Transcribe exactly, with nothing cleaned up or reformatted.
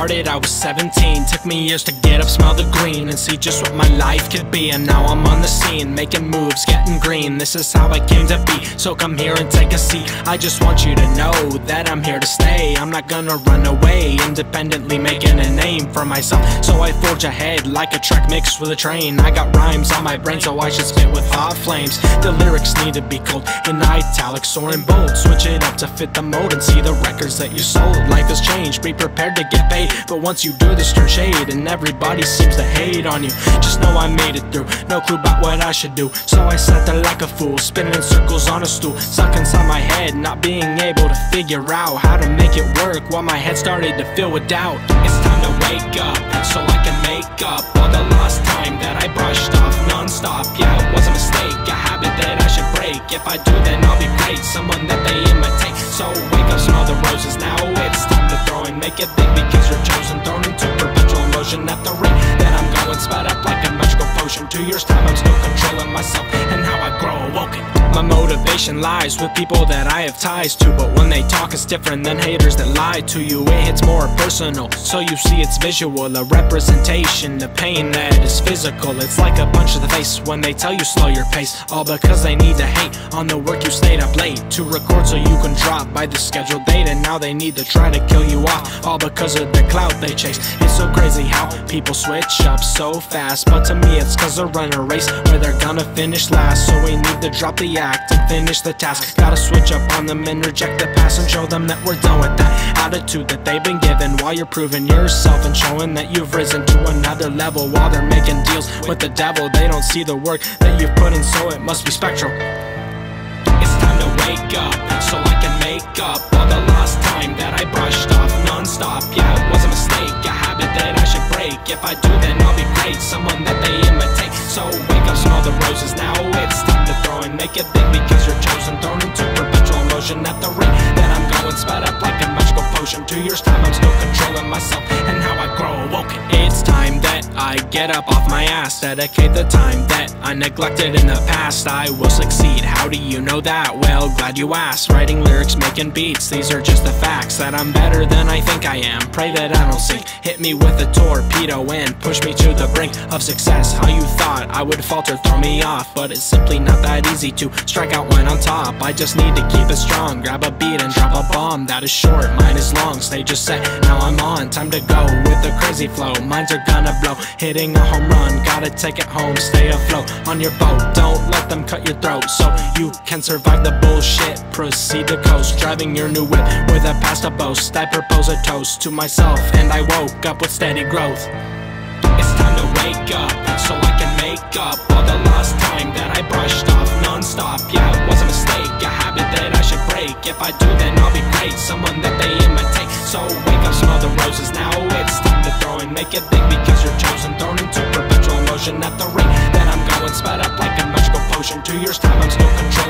started, I was seventeen. Took me years to get up, smell the green, and see just what my life could be. And now I'm on the scene, making moves, getting green. This is how I came to be, so come here and take a seat. I just want you to know that I'm here to stay. I'm not gonna run away, independently making a name for myself. So I forge ahead like a track mixed with a train. I got rhymes on my brain, so I should spit with hot flames. The lyrics need to be cold, in italics or in bold. Switch it up to fit the mode and see the records that you sold. Life has changed, be prepared to get paid, but once you do this, turn shade, and everybody seems to hate on you. Just know I made it through, no clue about what I should do. So I sat there like a fool, spinning in circles on a stool, stuck inside my head, not being able to figure out how to make it work, while my head started to fill with doubt. It's time to wake up, so I can make up all the lost time that I brushed off non-stop. Yeah, it was a mistake, a habit that I should break. If I do, then I'll be great, someone that they imitate. So wake up, smell the roses now. It's time to throw and make it big, because you're chosen, thrown into perpetual motion at the rate that I'm going, sped up like a magical potion. Two years time, I'm still controlling myself and how I grow awoken. My motivation lies with people that I have ties to, but when they talk it's different than haters that lie to you. It hits more personal, so you see it's visual, a representation of pain that is physical. It's like a punch to the face when they tell you slow your pace, all because they need to hate on the work you stayed up late to record so you can drop by the scheduled date. And now they need to try to kill you off, all because of the clout they chase. It's so crazy how people switch up so fast, but to me it's cause they're running a race where they're gonna finish last. So we need to drop the act and finish the task. Gotta switch up on them and reject the past, and show them that we're done with that attitude that they've been given, while you're proving yourself and showing that you've risen to another level. While they're making deals with the devil, they don't see the work that you've put in, so it must be spectral. It's time to wake up, so I can make up all the lost time that I brushed off non-stop. Yeah, it was a mistake, a habit that I should break. If I do, then I'll be great, someone that they imitate. So wake up, smell the roses now. It's time to throw and make it big, because you're chosen, thrown into perpetual motion at the rate that I'm going, sped up like a magical potion. Two years time, I'm still controlling myself and how I grow awoken. It's time that I get up off my ass, dedicate the time that I neglected in the past. I will succeed, how do you know that? Well, glad you asked. Writing lyrics, making beats, these are just the facts, that I'm better than I think I am, pray that I don't sink. Hit me with a torpedo and push me to the brink of success. How you thought I would falter, throw me off, but it's simply not that easy to strike out when on top. I just need to keep it strong, grab a beat and drop a bomb. That is short, mine is long, stay just set, now I'm on. Time to go with the crazy flow, minds are gonna blow. Hitting a home run, gotta take it home, stay afloat on your boat. Don't let them cut your throat, so you can survive the bullshit, proceed to coast. Driving your new whip with a past to boast, I propose a toast to myself, and I woke up with steady growth. It's time to wake up, so I can make up all the lost time that I brushed off non-stop. Yeah, it was a mistake, a habit that I should break. If I do, then I'll be great, someone that they imitate. So wake up, smell the roses now. It's time to throw and make it big, because you're chosen, thrown into perpetual motion at the rate that I'm going, sped up like a magical potion. Two years time, I'm still controlling